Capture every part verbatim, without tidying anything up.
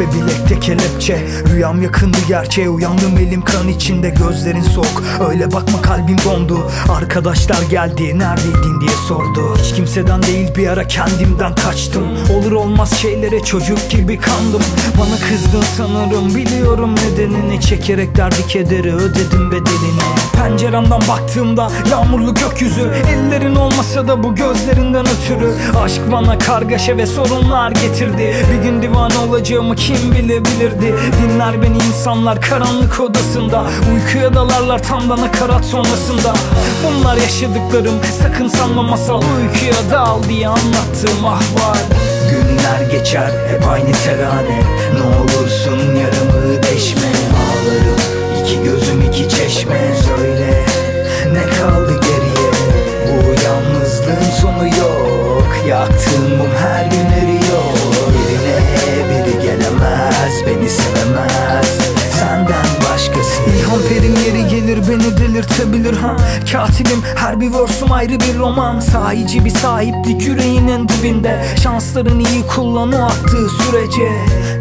ve bilekte kelepçe. Rüyam yakındı gerçeğe, uyandım elim kan içinde, gözlerin soğuk. Öyle bakma kalbim dondu. Arkadaşlar geldi, neredeydin diye sordu. Hiç kimseden değil bir ara kendimden kaçtım. Olur olmaz şeylere çocuk gibi kandım. Bana kızdın sanırım, biliyorum nedenini. Çekerek derdi kederi, ödedim bedelini. Penceremden baktığımda yağmurlu gökyüzü, ellerin olmasa da bu gözlerinden ötürü. Aşk bana kargaşa ve sorunlar getirdi. Bir gün divan olacağımı kim bilebilirdi. Dinler beni insanlar karanlık odasında, uykuya dalarlar tam da nakarat sonrasında. Bunlar yaşadıklarım, sakın sanma masal, uykuya dal diye anlattığım ahval. Günler geçer hep aynı terane, ne olursun yarımı deşme. Ağlarım iki gözüm iki çeşme, söyle ne kaldı geriye. Bu yalnızlığın sonu yok, yaktığım mum her gün eriyor. Birine biri gelemez, beni sevemez senden başkası. İlham perim yeri gelir beni delirtebilir ha. Katilim her bir versum ayrı bir roman. Sahici bir sahiplik yüreğinin dibinde. Şansların iyi kullan o attığı sürece.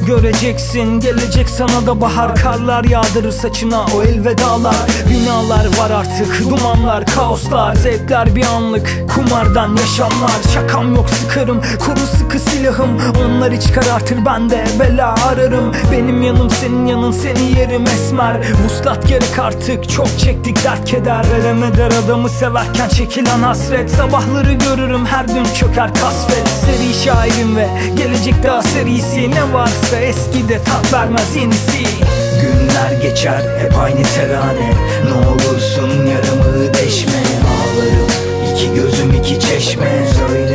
Göreceksin gelecek sana da bahar. Karlar yağdırır saçına o elvedalar. Binalar var artık, dumanlar, kaoslar. Zevkler bir anlık, kumardan yaşamlar. Şakam yok sıkarım, kuru sıkı silahım. Onlar hiç karartır bende, bela ararım. Benim yanım senin yanın, seni yerim esmer. Vuslat gerek artık, çok çektik dert keder. Elem eder adamı severken çekilen hasret. Sabahları görürüm her gün çöker kasvet. Seri şairim ve gelecek daha serisi. Ne varsa eski de tat vermez yenisi. Günler geçer hep aynı terane, ne olursun yarımı deşme. Ağlarım iki gözüm iki çeşme, söyle